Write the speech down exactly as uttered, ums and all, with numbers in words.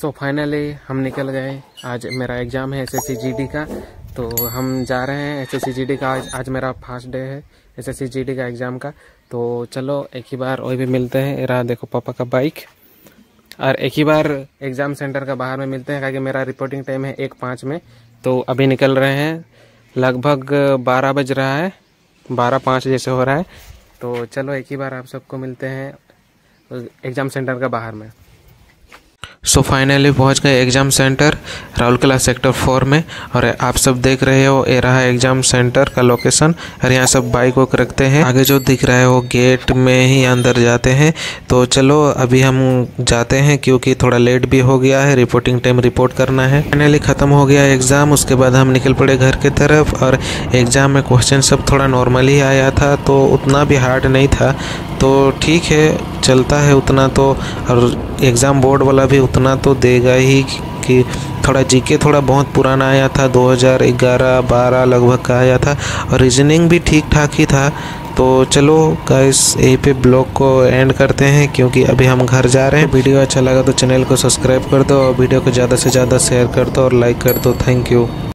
So finally हम निकल गए। आज मेरा एग्ज़ाम है एसएससी जीडी का, तो हम जा रहे हैं एसएससी जीडी का। आज आज मेरा फर्स्ट डे है एसएससी जीडी का एग्ज़ाम का। तो चलो एक ही बार वही भी मिलते हैं। रहा देखो पापा का बाइक। और एक ही बार एग्ज़ाम सेंटर का बाहर में मिलते हैं, क्योंकि मेरा रिपोर्टिंग टाइम है एक पाँच में। तो अभी निकल रहे हैं, लगभग बारह बज रहा है, बारह पाँच जैसे हो रहा है। तो चलो एक ही बार आप सबको मिलते हैं एग्ज़ाम सेंटर का बाहर में। सो so फाइनली पहुंच गए exam centre Rourkela sector four में। और आप सब देख रहे हो ये रहा एग्ज़ाम सेंटर का लोकेशन। और यहाँ सब बाइक वोक रखते हैं। आगे जो दिख रहा है वो गेट में ही अंदर जाते हैं। तो चलो अभी हम जाते हैं, क्योंकि थोड़ा लेट भी हो गया है, रिपोर्टिंग टाइम रिपोर्ट करना है। फाइनली ख़त्म हो गया एग्ज़ाम। उसके बाद हम निकल पड़े घर की तरफ। और एग्ज़ाम में क्वेश्चन सब थोड़ा नॉर्मल ही आया था, तो उतना भी हार्ड नहीं था। तो ठीक है, चलता है उतना तो। और एग्ज़ाम बोर्ड वाला भी उतना तो देगा ही कि थोड़ा जीके थोड़ा बहुत पुराना आया था, दो हज़ार ग्यारह बारह लगभग का आया था। और रीजनिंग भी ठीक ठाक ही था। तो चलो गाइस, यहीं पे ब्लॉग को एंड करते हैं, क्योंकि अभी हम घर जा रहे हैं। वीडियो अच्छा लगा तो चैनल को सब्सक्राइब कर दो, और वीडियो को ज़्यादा से ज़्यादा शेयर कर दो और लाइक कर दो। Thank you.